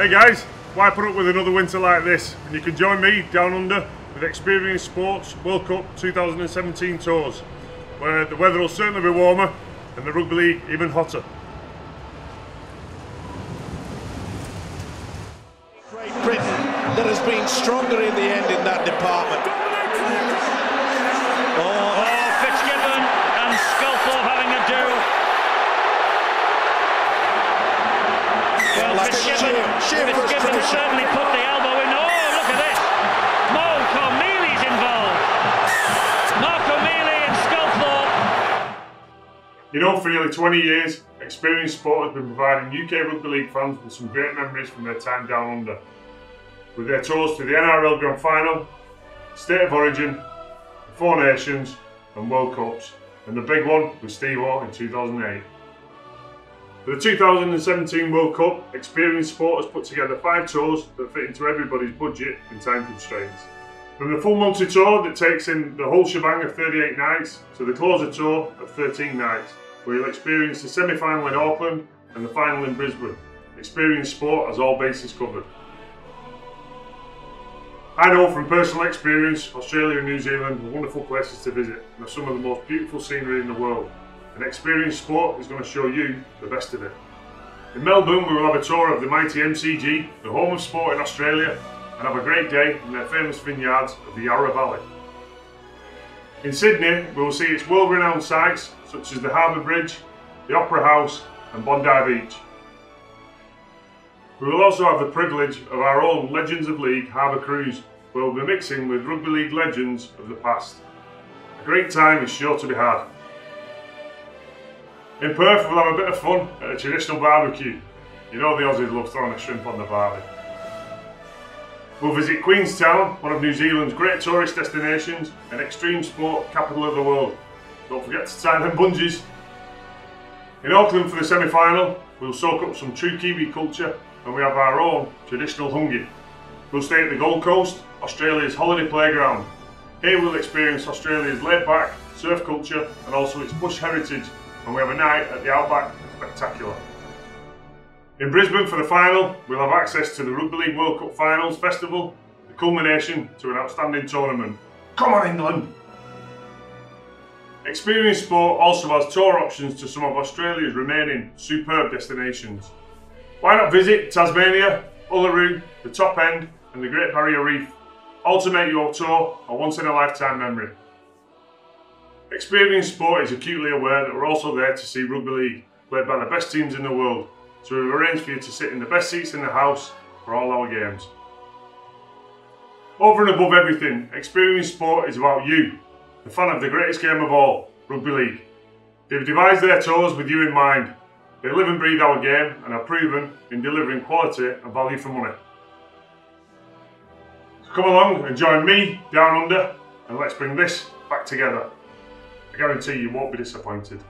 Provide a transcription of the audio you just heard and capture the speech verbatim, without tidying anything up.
Hey guys, why put up with another winter like this? And you can join me down under with Experience Sports World Cup two thousand seventeen tours, where the weather will certainly be warmer and the rugby league even hotter. Great Britain that has been stronger in the end in that department. Oh, oh Fitzgibbon and Sculthorpe having a do. Well, Fitzgibbon, Fitzgibbon certainly put the elbow in. Oh, look at this. Marco Mealy's involved. Marco Mealy and Sculthorpe. You know, for nearly twenty years, Experience Sport has been providing U K rugby league fans with some great memories from their time down under, with their tours to the N R L Grand Final, State of Origin, the Four Nations and World Cups, and the big one with Steve Waugh in two thousand eight. For the two thousand seventeen World Cup, Experience Sport has put together five tours that fit into everybody's budget and time constraints. From the full multi-tour that takes in the whole shebang of thirty-eight nights to the closer tour of thirteen nights. Where you'll experience the semi-final in Auckland and the final in Brisbane. Experience Sport has all bases covered. I know from personal experience, Australia and New Zealand are wonderful places to visit and have some of the most beautiful scenery in the world. And Experience Sport is going to show you the best of it. In Melbourne, we will have a tour of the mighty M C G, the home of sport in Australia, and have a great day in their famous vineyards of the Yarra Valley. In Sydney, we will see its world-renowned sites such as the Harbour Bridge, the Opera House and Bondi Beach. We will also have the privilege of our own Legends of League Harbour Cruise, where we will be mixing with rugby league legends of the past. A great time is sure to be had. In Perth, we'll have a bit of fun at a traditional barbecue. You know the Aussies love throwing a shrimp on the barbie. We'll visit Queenstown, one of New Zealand's great tourist destinations and extreme sport capital of the world. Don't forget to tie them bungees. In Auckland for the semi-final, we'll soak up some true Kiwi culture and we have our own traditional hungi. We'll stay at the Gold Coast, Australia's holiday playground. Here we'll experience Australia's laid-back surf culture and also its bush heritage, and we have a night at the Outback Spectacular. In Brisbane for the final, we'll have access to the Rugby League World Cup Finals Festival, the culmination to an outstanding tournament. Come on England! Experience Sport also has tour options to some of Australia's remaining superb destinations. Why not visit Tasmania, Uluru, the Top End and the Great Barrier Reef, all to make your tour a once in a lifetime memory. Experience Sport is acutely aware that we're also there to see rugby league, played by the best teams in the world. So we've arranged for you to sit in the best seats in the house for all our games. Over and above everything, Experience Sport is about you, the fan of the greatest game of all, rugby league. They've devised their tours with you in mind. They live and breathe our game and are proven in delivering quality and value for money. So come along and join me down under and let's bring this back together. I guarantee you won't be disappointed.